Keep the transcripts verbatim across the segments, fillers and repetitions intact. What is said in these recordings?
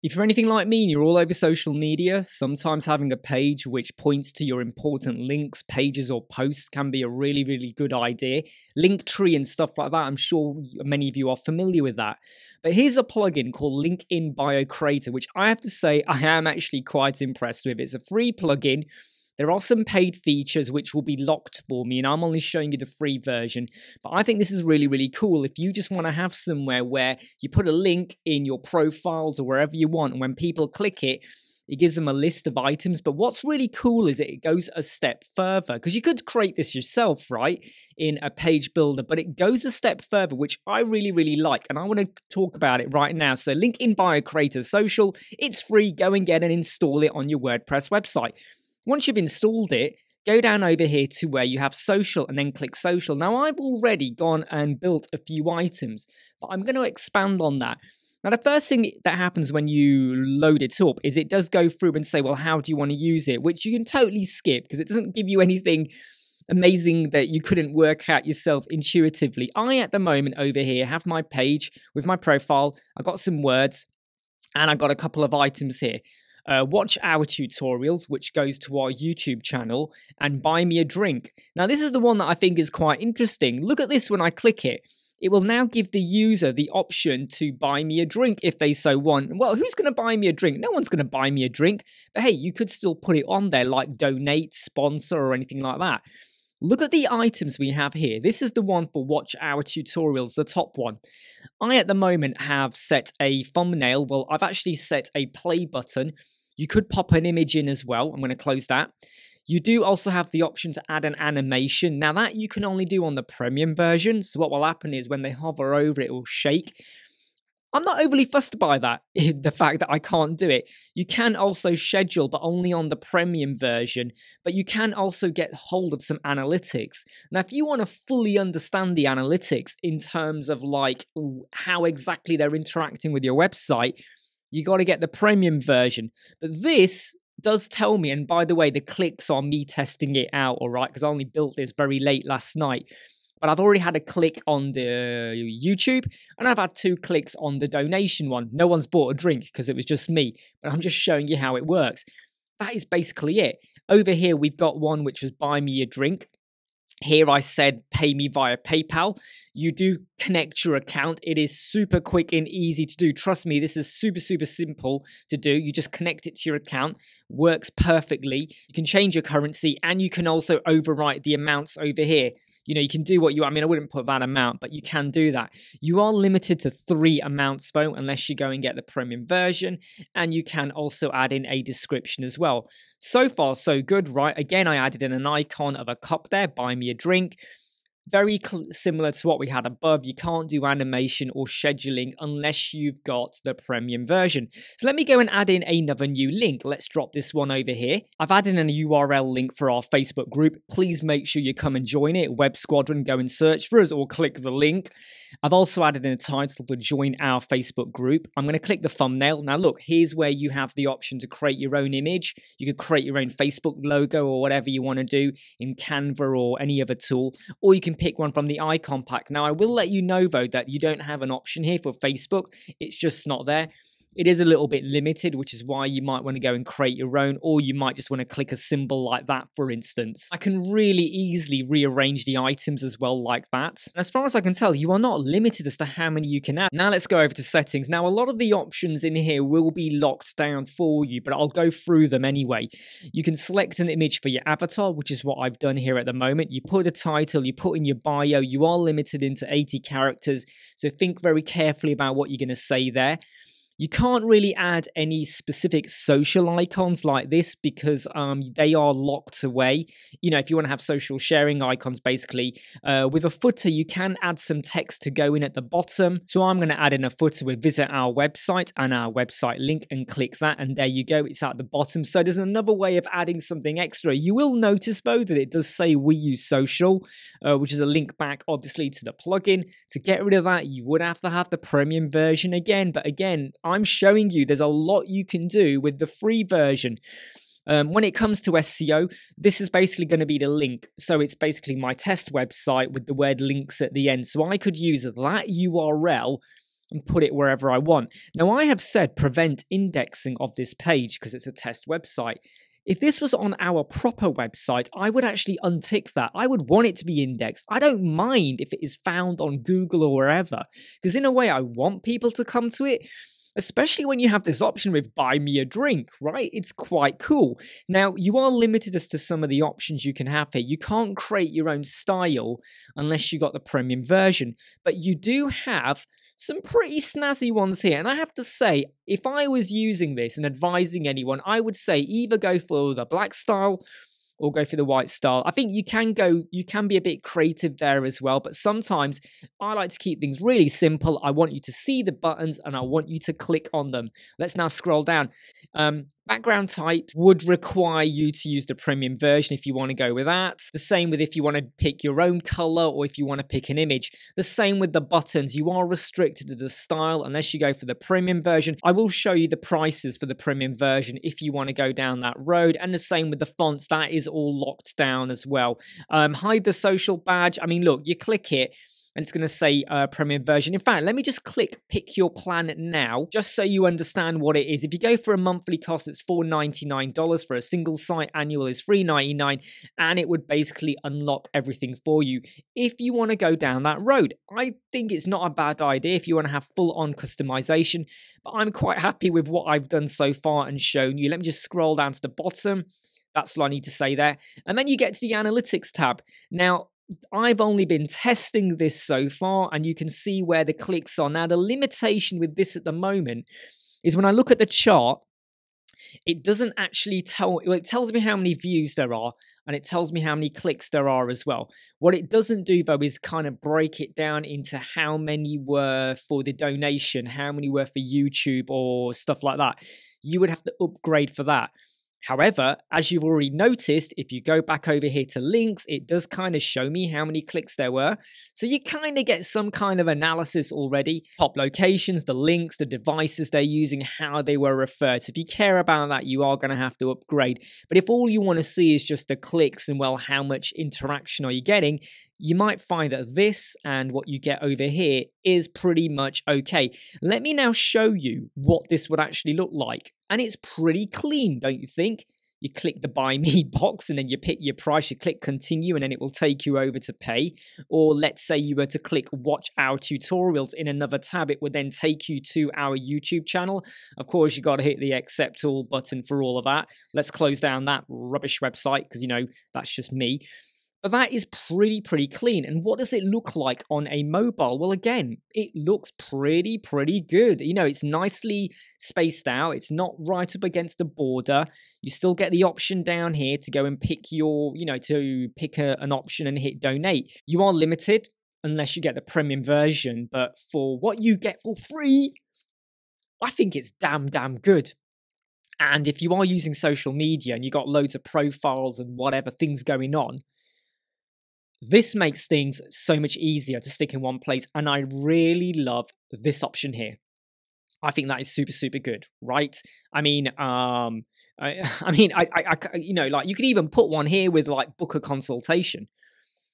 If you're anything like me and you're all over social media, sometimes having a page which points to your important links, pages or posts can be a really, really good idea. Linktree and stuff like that, I'm sure many of you are familiar with that. But here's a plugin called Link in Bio Creator, which I have to say I am actually quite impressed with. It's a free plugin. There are some paid features which will be locked for me, and I'm only showing you the free version. But I think this is really, really cool. If you just want to have somewhere where you put a link in your profiles or wherever you want, and when people click it, it gives them a list of items. But what's really cool is it goes a step further, because you could create this yourself, right, in a page builder, but it goes a step further, which I really, really like. And I want to talk about it right now. So Link in Bio Creator Social, it's free. Go and get and install it on your WordPress website. Once you've installed it, go down over here to where you have social and then click social. Now, I've already gone and built a few items, but I'm going to expand on that. Now, the first thing that happens when you load it up is it does go through and say, well, how do you want to use it? Which you can totally skip because it doesn't give you anything amazing that you couldn't work out yourself intuitively. I, at the moment over here, have my page with my profile. I've got some words and I've got a couple of items here. Uh, watch our tutorials, which goes to our YouTube channel, and buy me a drink. Now, this is the one that I think is quite interesting. Look at this when I click it. It will now give the user the option to buy me a drink if they so want. Well, who's going to buy me a drink? No one's going to buy me a drink. But hey, you could still put it on there like donate, sponsor, or anything like that. Look at the items we have here. This is the one for watch our tutorials, the top one. I, at the moment, have set a thumbnail. Well, I've actually set a play button. You could pop an image in as well. I'm going to close that. You do also have the option to add an animation. Now that you can only do on the premium version. So what will happen is when they hover over, it will shake. I'm not overly fussed by that, the fact that I can't do it. You can also schedule, but only on the premium version. But you can also get hold of some analytics. Now, if you want to fully understand the analytics in terms of like how exactly they're interacting with your website, you got to get the premium version. But this does tell me, and by the way, the clicks are me testing it out, all right, because I only built this very late last night. But I've already had a click on the YouTube, and I've had two clicks on the donation one. No one's bought a drink because it was just me, but I'm just showing you how it works. That is basically it. Over here, we've got one which was buy me a drink. Here I said pay me via PayPal. You do connect your account. It is super quick and easy to do. Trust me, this is super, super simple to do. You just connect it to your account. Works perfectly. You can change your currency, and you can also overwrite the amounts over here. You know, you can do what you, I mean, I wouldn't put that amount, but you can do that. You are limited to three amounts though, unless you go and get the premium version, and you can also add in a description as well. So far, so good, right? Again, I added in an icon of a cup there, buy me a drink. Very similar to what we had above. You can't do animation or scheduling unless you've got the premium version. So let me go and add in another new link. Let's drop this one over here. I've added in a U R L link for our Facebook group. Please make sure you come and join it. Web Squadron, go and search for us or click the link. I've also added in a title for join our Facebook group. I'm going to click the thumbnail. Now look, here's where you have the option to create your own image. You could create your own Facebook logo or whatever you want to do in Canva or any other tool, or you can pick one from the icon pack. Now, I will let you know though that you don't have an option here for Facebook. It's just not there. It is a little bit limited, which is why you might want to go and create your own, or you might just want to click a symbol like that, for instance. I can really easily rearrange the items as well like that. As far as I can tell, you are not limited as to how many you can add. Now let's go over to settings. Now, a lot of the options in here will be locked down for you, but I'll go through them anyway. You can select an image for your avatar, which is what I've done here at the moment. You put a title, you put in your bio, you are limited into eighty characters. So think very carefully about what you're going to say there. You can't really add any specific social icons like this because um, they are locked away. You know, if you want to have social sharing icons, basically, uh, with a footer, you can add some text to go in at the bottom. So I'm going to add in a footer with visit our website and our website link and click that. And there you go. It's at the bottom. So there's another way of adding something extra. You will notice, though, that it does say we use social, uh, which is a link back, obviously, to the plugin. To get rid of that, you would have to have the premium version again. But again, I'm showing you there's a lot you can do with the free version. Um, when it comes to S E O, this is basically going to be the link. So it's basically my test website with the word links at the end. So I could use that U R L and put it wherever I want. Now, I have said prevent indexing of this page because it's a test website. If this was on our proper website, I would actually untick that. I would want it to be indexed. I don't mind if it is found on Google or wherever, because in a way, I want people to come to it, especially when you have this option with buy me a drink, right? It's quite cool. Now, you are limited as to some of the options you can have here. You can't create your own style unless you got the premium version, but you do have some pretty snazzy ones here. And I have to say, if I was using this and advising anyone, I would say either go for the black style or go for the white style. I think you can go, you can be a bit creative there as well, but sometimes I like to keep things really simple. I want you to see the buttons and I want you to click on them. Let's now scroll down. Um, background types would require you to use the premium version if you want to go with that. The same with if you want to pick your own color or if you want to pick an image. The same with the buttons. You are restricted to the style unless you go for the premium version. I will show you the prices for the premium version if you want to go down that road. And the same with the fonts. That is all locked down as well. Um, hide the social badge. I mean, look, you click it and it's going to say uh, premium version. In fact, let me just click pick your plan now, just so you understand what it is. If you go for a monthly cost, it's four ninety-nine for a single site. Annual is three ninety-nine, and it would basically unlock everything for you if you want to go down that road. I think it's not a bad idea if you want to have full-on customization, but I'm quite happy with what I've done so far and shown you. Let me just scroll down to the bottom. That's all I need to say there. And then you get to the analytics tab. Now, I've only been testing this so far, and you can see where the clicks are. Now, the limitation with this at the moment is when I look at the chart, it doesn't actually tell, well, it tells me how many views there are, and it tells me how many clicks there are as well. What it doesn't do, though, is kind of break it down into how many were for the donation, how many were for YouTube or stuff like that. You would have to upgrade for that. However, as you've already noticed, if you go back over here to links, it does kind of show me how many clicks there were. So you kind of get some kind of analysis already. Top locations, the links, the devices they're using, how they were referred. So if you care about that, you are going to have to upgrade. But if all you want to see is just the clicks and, well, how much interaction are you getting, you might find that this and what you get over here is pretty much okay. Let me now show you what this would actually look like. And it's pretty clean, don't you think? You click the buy me box and then you pick your price, you click continue, and then it will take you over to pay. Or let's say you were to click watch our tutorials in another tab, it would then take you to our YouTube channel. Of course, you got to hit the accept all button for all of that. Let's close down that rubbish website because, you know, that's just me. But that is pretty, pretty clean. And what does it look like on a mobile? Well, again, it looks pretty, pretty good. You know, it's nicely spaced out. It's not right up against the border. You still get the option down here to go and pick your, you know, to pick a, an option and hit donate. You are limited unless you get the premium version. But for what you get for free, I think it's damn, damn good. And if you are using social media and you've got loads of profiles and whatever things going on, this makes things so much easier to stick in one place, and I really love this option here. I think that is super, super good, right? I mean, um, I, I mean, I, I, I, you know, like you could even put one here with like book a consultation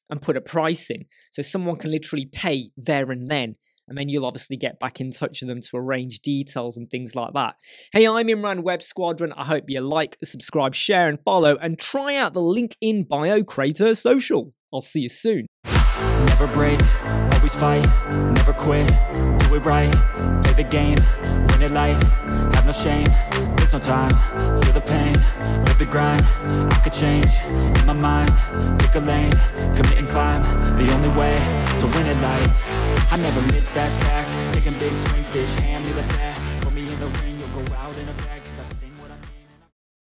and put a price in, so someone can literally pay there and then, and then you'll obviously get back in touch with them to arrange details and things like that. Hey, I'm Imran, Web Squadron. I hope you like, subscribe, share, and follow, and try out the Link in Bio Creator Social. I'll see you soon. Never break, always fight, never quit, do it right, play the game, win it life, have no shame, there's no time, feel the pain, live the grind, I could change, in my mind, pick a lane, commit and climb, the only way to win it life, I never miss that fact, taking big swings, bitch, hand me the bat, put me in the ring, you'll go out in a bag.